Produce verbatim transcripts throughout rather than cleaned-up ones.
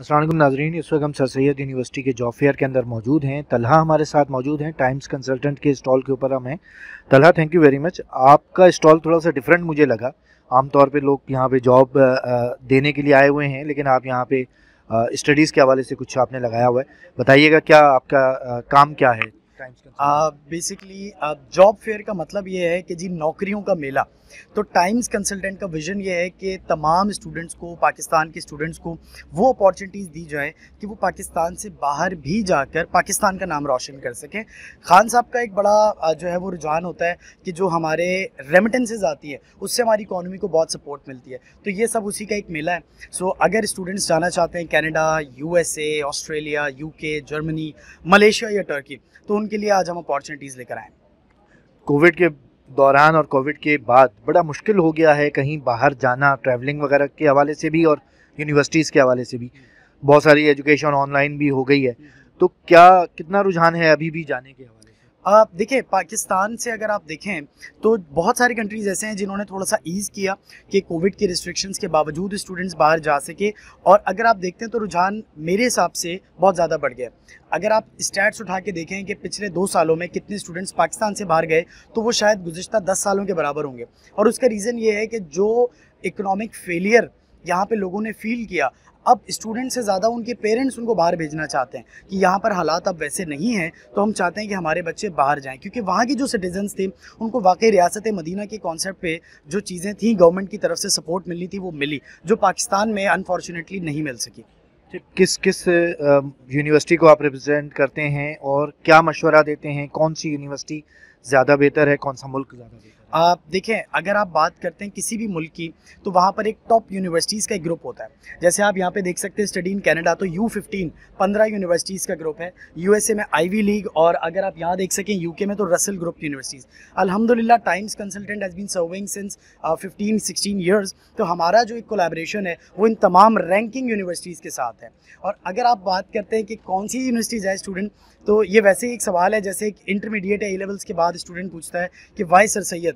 अस्सलाम वालेकुम नाज़रीन, इस वक्त हम सर सैयद यूनिवर्सिटी के जॉब फेयर के अंदर मौजूद हैं। तलहा हमारे साथ मौजूद हैं, टाइम्स कंसल्टेंट के स्टॉल के ऊपर हम हैं। Talha, thank you very much. आपका स्टॉल थोड़ा सा डिफरेंट मुझे लगा, आमतौर पे लोग यहाँ पे जॉब देने के लिए आए हुए हैं, लेकिन आप यहाँ पे स्टडीज़ के हवाले से कुछ आपने लगाया हुआ है, बताइएगा क्या आपका काम क्या है? बेसिकली जॉब फेयर का मतलब ये है कि जी नौकरियों का मेला। तो टाइम्स कंसल्टेंट का विजन ये है कि तमाम स्टूडेंट्स को, पाकिस्तान के स्टूडेंट्स को वो अपॉर्चुनिटीज़ दी जाएँ कि वो पाकिस्तान से बाहर भी जाकर पाकिस्तान का नाम रोशन कर सकें। खान साहब का एक बड़ा जो है वो रुझान होता है कि जो हमारे रेमिटेंसेज आती है उससे हमारी इकॉनमी को बहुत सपोर्ट मिलती है, तो ये सब उसी का एक मेला है। सो so, अगर स्टूडेंट्स जाना चाहते हैं Canada, U S A, Australia, U K, Germany, Malaysia या टर्की, तो उनके लिए आज हम अपॉर्चुनिटीज़ लेकर आए। कोविड के दौरान और कोविड के बाद बड़ा मुश्किल हो गया है कहीं बाहर जाना, ट्रैवलिंग वगैरह के हवाले से भी और यूनिवर्सिटीज़ के हवाले से भी, बहुत सारी एजुकेशन ऑनलाइन भी हो गई है, तो क्या कितना रुझान है अभी भी जाने के हवाले? आप देखें, पाकिस्तान से अगर आप देखें तो बहुत सारी कंट्रीज़ ऐसे हैं जिन्होंने थोड़ा सा ईज़ किया कि कोविड के रिस्ट्रिक्शंस के बावजूद स्टूडेंट्स बाहर जा सके, और अगर आप देखते हैं तो रुझान मेरे हिसाब से बहुत ज़्यादा बढ़ गया। अगर आप स्टैट्स उठा के देखें कि पिछले दो सालों में कितने स्टूडेंट्स पाकिस्तान से बाहर गए, तो वो शायद गुज़श्ता दस सालों के बराबर होंगे। और उसका रीज़न ये है कि जो इकनॉमिक फेलियर यहाँ पे लोगों ने फील किया, अब स्टूडेंट से ज़्यादा उनके पेरेंट्स उनको बाहर भेजना चाहते हैं कि यहाँ पर हालात अब वैसे नहीं हैं, तो हम चाहते हैं कि हमारे बच्चे बाहर जाएं, क्योंकि वहाँ के जो सिटीजन्स थे उनको वाकई रियासत मदीना के कॉन्सेप्ट पे जो चीज़ें थी गवर्नमेंट की तरफ से सपोर्ट मिलनी थी वो मिली, जो पाकिस्तान में अनफॉर्चुनेटली नहीं मिल सकी। किस किस यूनिवर्सिटी को आप रिप्रेजेंट करते हैं और क्या मशवरा देते हैं, कौन सी यूनिवर्सिटी ज़्यादा बेहतर है, कौन सा मुल्क ज़्यादा बेहतर है? आप देखें, अगर आप बात करते हैं किसी भी मुल्क की, तो वहाँ पर एक टॉप यूनिवर्सिटीज़ का एक ग्रुप होता है। जैसे आप यहाँ पे देख सकते हैं स्टडी इन कनाडा, तो यू फिफ्टीन पंद्रह यूनिवर्सिटीज़ का ग्रुप है। यूएसए में आईवी लीग, और अगर आप यहाँ देख सकें यूके में तो रसल ग्रुप यूनिवर्सिटीज़। अल्हम्दुलिल्लाह Times consultant has been serving since fifteen sixteen years, तो हमारा जो एक कोलैबोरेशन है वो इन तमाम रैंकिंग यूनिवर्सिटीज़ के साथ है। और अगर आप बात करते हैं कि कौन सी यूनिवर्सिटीज़ है स्टूडेंट, तो ये वैसे ही एक सवाल है जैसे एक इंटरमीडिएट ए लेवल्स के बाद स्टूडेंट पूछता है कि why sir Syed,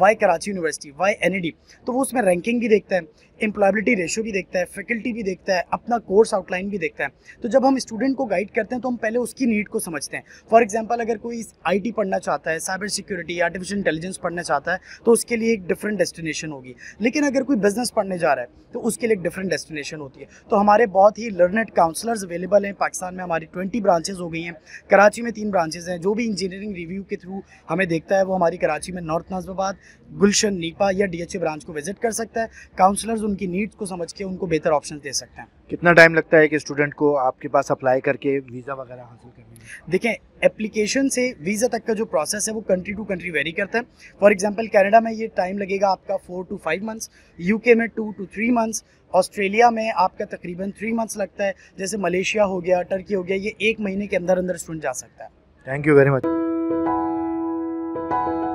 why Karachi university, why N E D, तो वो उसमें रैंकिंग भी देखता है, एम्प्लॉयबिलिटी रेशियो भी देखता है, फैकल्टी भी देखता है, अपना कोर्स आउटलाइन भी देखता है। तो जब हम स्टूडेंट को गाइड करते हैं तो हम पहले उसकी नीड को समझते हैं। फॉर एग्जांपल, अगर कोई आईटी पढ़ना चाहता है, साइबर सिक्योरिटी, आर्टिफिशियल इंटेलिजेंस पढ़ना चाहता है, तो उसके लिए एक डिफरेंट डेस्टिनेशन होगी, लेकिन अगर कोई बिजनेस पढ़ने जा रहा है तो उसके लिए एक डिफरेंट डेस्टिनेशन होती है। तो हमारे बहुत ही लर्नड काउंसलर्स अवेलेबल हैं पाकिस्तान में, हमारी ट्वेंटी ब्रांचेज हो गई हैं, कराची में तीन ब्रांचेज हैं। जो भी इंजीनियरिंग रिव्यू के थ्रू हमें देखता है वो हमारी कराची में नॉर्थ नाजमाबाद, गुलशन, नीपा या डीएचए ब्रांच को विजिट कर सकता है। काउंसलर्स उनकी नीड्स को समझ के उनको बेहतर ऑप्शन दे सकते हैं। कितना टाइम लगता है कि स्टूडेंट को आपके पास अप्लाई करके वीज़ा वगैरह हासिल करने में? देखें, एप्लीकेशन से वीज़ा तक का जो प्रोसेस है वो कंट्री टू कंट्री वेरी करता है। फॉर एग्जांपल, कनाडा में ये टाइम लगेगा आपका four two five months, UK में two two three months, Australia में आपका तकरीबन थ्री मंथ्स लगता है, जैसे मलेशिया हो गया, टर्की हो गया, ये एक महीने के अंदर अंदर स्टूडेंट जा सकता है। Thank you very much.